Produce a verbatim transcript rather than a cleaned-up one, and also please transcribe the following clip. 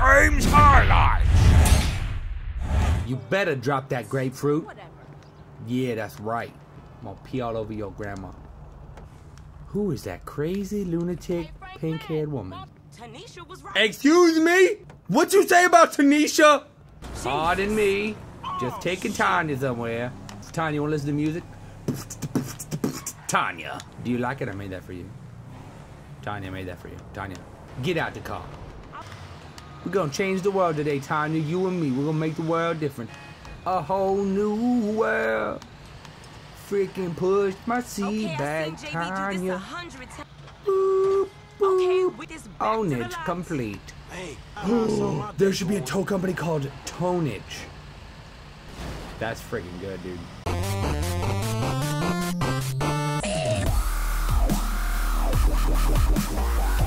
James Highline! You better drop that grapefruit. Whatever. Yeah, that's right. I'm gonna pee all over your grandma. Who is that crazy, lunatic, hey, pink-haired woman? Well, Tanisha was right. Excuse me? What you say about Tanisha? Jesus. Pardon me. Oh, just taking shit. Tanya somewhere. Tanya, you wanna listen to music? Tanya. Do you like it? I made that for you. Tanya made that for you. Tanya, get out the car. We're gonna change the world today, Tanya. You and me. We're gonna make the world different. A whole new world. Freaking push my seat okay, back, Tanya. Boop, boop. Okay, this back own it, complete. Hey, oh, there should be a tow company called Tonage. That's freaking good, dude. Wow.